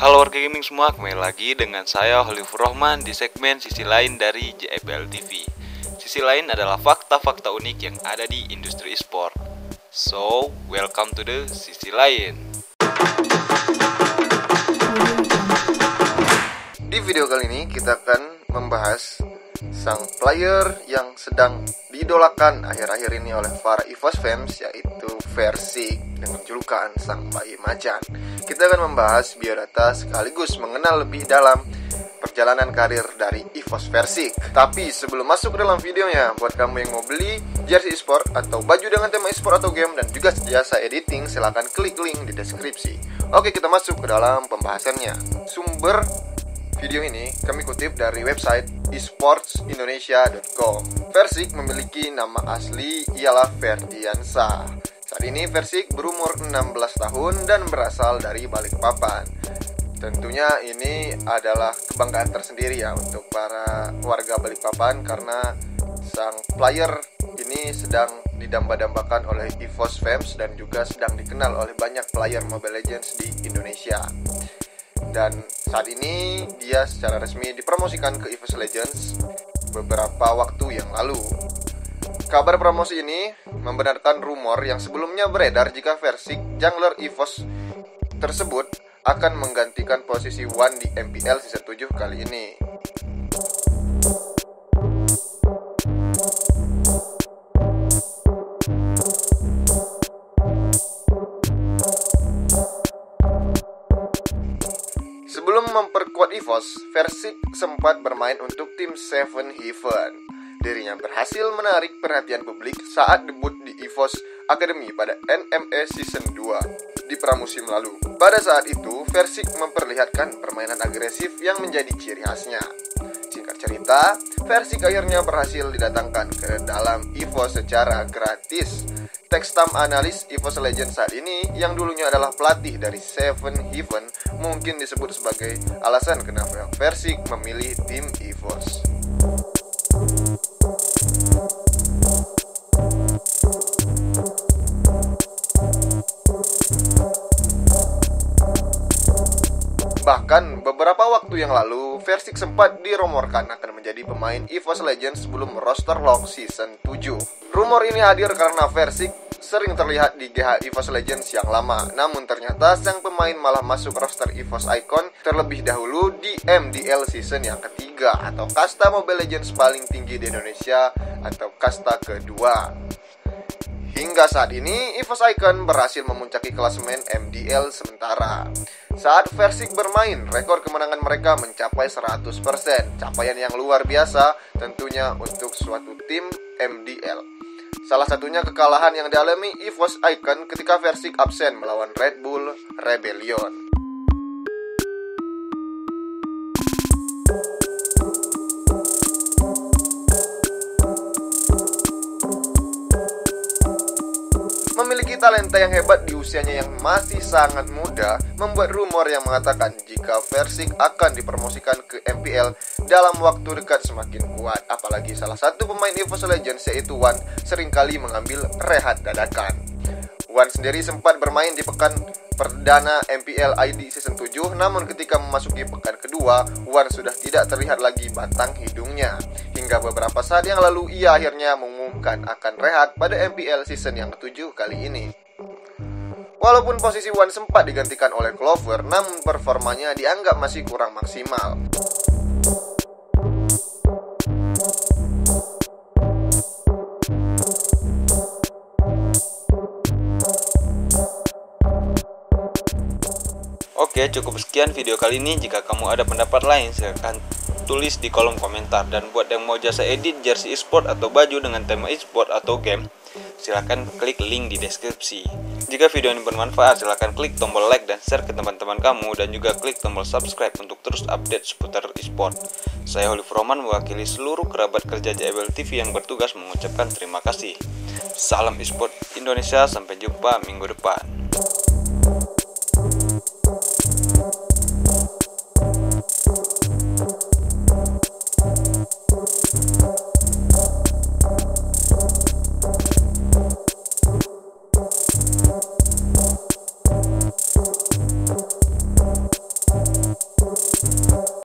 Halo warga gaming semua, kembali lagi dengan saya Oliver Rohman di segmen Sisi Lain dari JBL TV. Sisi Lain adalah fakta-fakta unik yang ada di industri e-sport. So, welcome to the Sisi Lain. Di video kali ini kita akan membahas sang player yang sedang didolakan akhir-akhir ini oleh para EVOS Fams, yaitu Ferxic dengan julukan sang bayi macan. Kita akan membahas biodata sekaligus mengenal lebih dalam perjalanan karir dari EVOS Ferxic. Tapi sebelum masuk ke dalam videonya, buat kamu yang mau beli jersey e-sport atau baju dengan tema e-sport atau game dan juga jasa editing, silahkan klik link di deskripsi. Oke, kita masuk ke dalam pembahasannya. Sumber video ini kami kutip dari website esportsindonesia.com. Ferxic memiliki nama asli ialah Ferdiansyah. Saat ini Ferxic berumur 16 tahun dan berasal dari Balikpapan. Tentunya ini adalah kebanggaan tersendiri ya untuk para warga Balikpapan, karena sang player ini sedang didamba-dambakan oleh EVOS Fams dan juga sedang dikenal oleh banyak player Mobile Legends di Indonesia. Dan saat ini dia secara resmi dipromosikan ke EVOS Legends beberapa waktu yang lalu. Kabar promosi ini membenarkan rumor yang sebelumnya beredar jika Ferxic jungler EVOS tersebut akan menggantikan posisi Wan di MPL season 7 kali ini. Sebelum memperkuat EVOS, Ferxic sempat bermain untuk tim Seven Heaven. Dirinya berhasil menarik perhatian publik saat debut di EVOS Academy pada NMS Season 2 di pramusim lalu. Pada saat itu, Ferxic memperlihatkan permainan agresif yang menjadi ciri khasnya. Singkat cerita, Ferxic akhirnya berhasil didatangkan ke dalam EVOS secara gratis. Textam analis EVOS Legends saat ini yang dulunya adalah pelatih dari Seven Heaven mungkin disebut sebagai alasan kenapa Ferxic memilih tim EVOS. Bahkan beberapa waktu yang lalu, Ferxic sempat dirumorkan akan menjadi pemain EVOS Legends sebelum roster lock season 7. Rumor ini hadir karena Ferxic sering terlihat di GH EVOS Legends yang lama. Namun ternyata sang pemain malah masuk roster EVOS Icon terlebih dahulu di MDL season yang ketiga, atau kasta Mobile Legends paling tinggi di Indonesia, atau kasta kedua. Hingga saat ini, EVOS Icon berhasil memuncaki klasemen MDL sementara. Saat Ferxic bermain, rekor kemenangan mereka mencapai 100%, capaian yang luar biasa tentunya untuk suatu tim MDL. Salah satunya kekalahan yang dialami EVOS Icon ketika Ferxic absen melawan Red Bull Rebellion. Memiliki talenta yang hebat di usianya yang masih sangat muda, membuat rumor yang mengatakan jika Ferxic akan dipromosikan ke MPL dalam waktu dekat semakin kuat. Apalagi salah satu pemain EVOS Legends yaitu Wan seringkali mengambil rehat dadakan. Wan sendiri sempat bermain di pekan perdana MPL ID season 7, namun ketika memasuki pekan kedua, Wan sudah tidak terlihat lagi batang hidungnya. Hingga beberapa saat yang lalu, ia akhirnya mengumumkan akan rehat pada MPL season yang ke-7 kali ini. Walaupun posisi Wan sempat digantikan oleh Clover, namun performanya dianggap masih kurang maksimal. Oke, cukup sekian video kali ini. Jika kamu ada pendapat lain, silahkan tulis di kolom komentar. Dan buat yang mau jasa edit jersey e-sport atau baju dengan tema e-sport atau game, silahkan klik link di deskripsi. Jika video ini bermanfaat, silahkan klik tombol like dan share ke teman-teman kamu. Dan juga klik tombol subscribe untuk terus update seputar e-sport. Saya Oliver Rohman, mewakili seluruh kerabat kerja JBL TV yang bertugas mengucapkan terima kasih. Salam e-sport Indonesia, sampai jumpa minggu depan.